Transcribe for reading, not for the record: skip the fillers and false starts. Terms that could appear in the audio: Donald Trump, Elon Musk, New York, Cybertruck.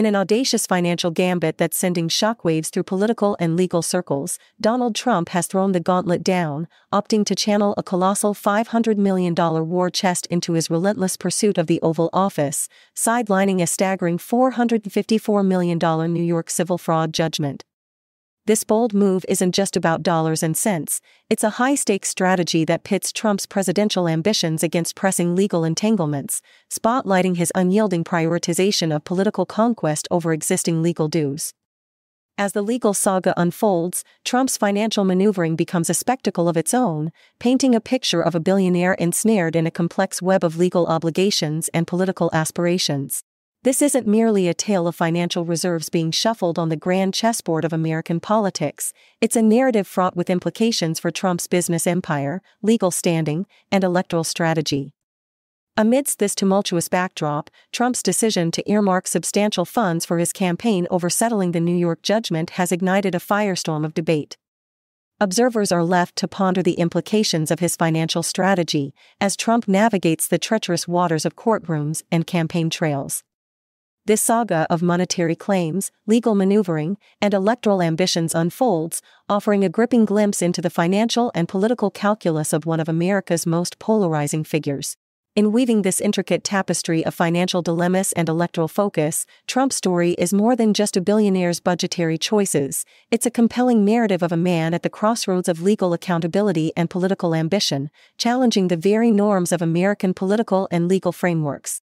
In an audacious financial gambit that's sending shockwaves through political and legal circles, Donald Trump has thrown the gauntlet down, opting to channel a colossal $500 million war chest into his relentless pursuit of the Oval Office, sidelining a staggering $454 million New York civil fraud judgment. This bold move isn't just about dollars and cents, it's a high-stakes strategy that pits Trump's presidential ambitions against pressing legal entanglements, spotlighting his unyielding prioritization of political conquest over existing legal dues. As the legal saga unfolds, Trump's financial maneuvering becomes a spectacle of its own, painting a picture of a billionaire ensnared in a complex web of legal obligations and political aspirations. This isn't merely a tale of financial reserves being shuffled on the grand chessboard of American politics, it's a narrative fraught with implications for Trump's business empire, legal standing, and electoral strategy. Amidst this tumultuous backdrop, Trump's decision to earmark substantial funds for his campaign over settling the New York judgment has ignited a firestorm of debate. Observers are left to ponder the implications of his financial strategy as Trump navigates the treacherous waters of courtrooms and campaign trails. This saga of monetary claims, legal maneuvering, and electoral ambitions unfolds, offering a gripping glimpse into the financial and political calculus of one of America's most polarizing figures. In weaving this intricate tapestry of financial dilemmas and electoral focus, Trump's story is more than just a billionaire's budgetary choices, it's a compelling narrative of a man at the crossroads of legal accountability and political ambition, challenging the very norms of American political and legal frameworks.